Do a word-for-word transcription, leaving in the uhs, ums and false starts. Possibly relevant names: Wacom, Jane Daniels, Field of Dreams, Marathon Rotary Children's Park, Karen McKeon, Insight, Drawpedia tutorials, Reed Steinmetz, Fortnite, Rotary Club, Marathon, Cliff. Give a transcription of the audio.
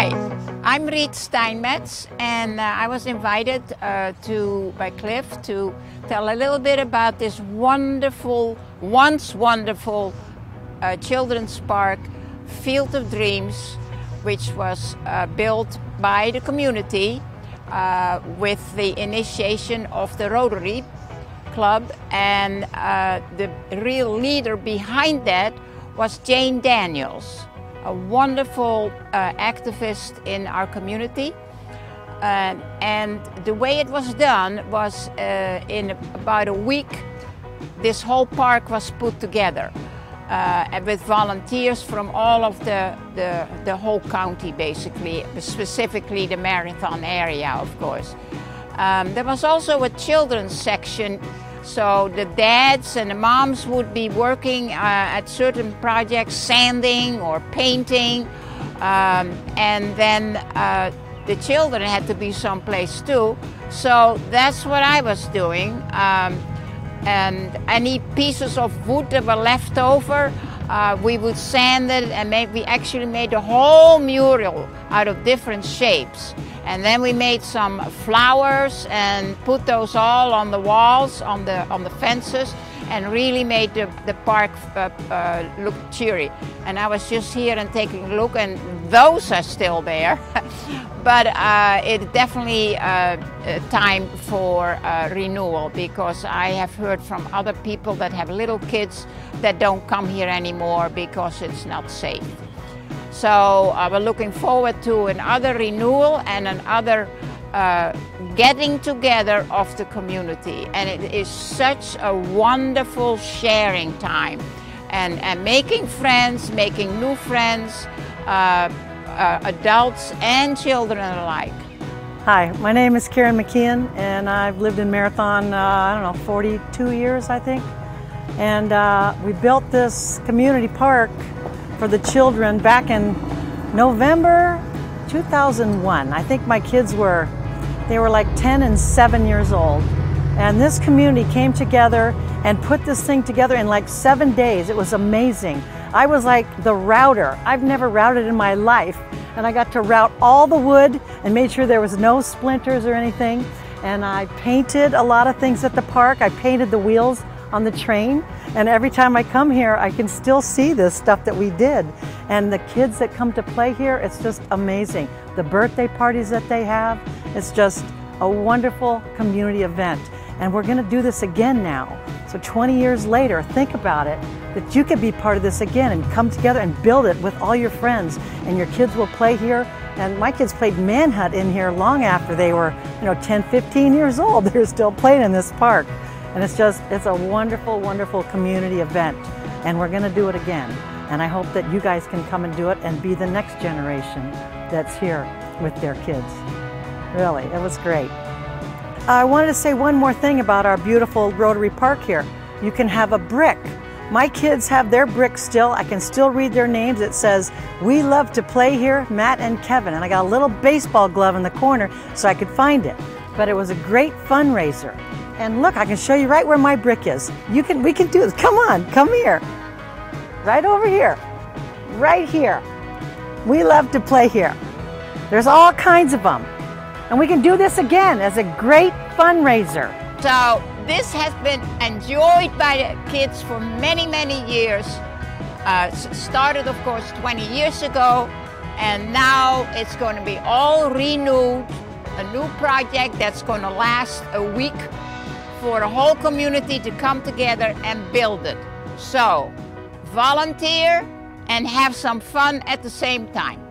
Hi, I'm Reed Steinmetz, and uh, I was invited uh, to by Cliff to tell a little bit about this wonderful, once wonderful uh, children's park, Field of Dreams, which was uh, built by the community uh, with the initiation of the Rotary Club, and uh, the real leader behind that was Jane Daniels, a wonderful uh, activist in our community. Uh, and the way it was done was uh, in about a week, this whole park was put together uh, with volunteers from all of the, the, the whole county, basically, specifically the Marathon area, of course. Um, there was also a children's section, so the dads and the moms would be working uh, at certain projects, sanding or painting, um, and then uh, the children had to be someplace too. So that's what I was doing. Um, and any pieces of wood that were left over, uh, we would sand it, and make, we actually made a whole mural out of different shapes. And then we made some flowers and put those all on the walls, on the on the fences, and really made the, the park uh, uh, look cheery. And I was just here and taking a look, and those are still there. But uh, it's definitely uh, time for uh, renewal, because I have heard from other people that have little kids that don't come here anymore because it's not safe. So uh, we're looking forward to another renewal and another uh, getting together of the community. And it is such a wonderful sharing time, and, and making friends, making new friends, uh, uh, adults and children alike. Hi, my name is Karen McKeon, and I've lived in Marathon, uh, I don't know, forty-two years, I think. And uh, we built this community park for the children back in November two thousand one. I think my kids were, they were like ten and seven years old. And this community came together and put this thing together in like seven days. It was amazing. I was like the router. I've never routed in my life. And I got to route all the wood and made sure there was no splinters or anything. And I painted a lot of things at the park. I painted the wheels on the train, and every time I come here I can still see this stuff that we did, and the kids that come to play here, it's just amazing. The birthday parties that they have, it's just a wonderful community event, and we're going to do this again now. So twenty years later, think about it, that you could be part of this again and come together and build it with all your friends, and your kids will play here. And my kids played manhunt in here long after they were, you know, ten, fifteen years old. They're still playing in this park. And it's just, it's a wonderful, wonderful community event. And we're going to do it again. And I hope that you guys can come and do it and be the next generation that's here with their kids. Really, it was great. I wanted to say one more thing about our beautiful Rotary Park here. You can have a brick. My kids have their brick still. I can still read their names. It says, "We love to play here, Matt and Kevin." And I got a little baseball glove in the corner so I could find it. But it was a great fundraiser. And look, I can show you right where my brick is. You can, we can do this. Come on, come here. Right over here. Right here. We love to play here. There's all kinds of them. And we can do this again as a great fundraiser. So this has been enjoyed by the kids for many, many years. Uh, started, of course, twenty years ago. And now it's going to be all renewed. A new project that's going to last a week, for a whole community to come together and build it. So, volunteer and have some fun at the same time.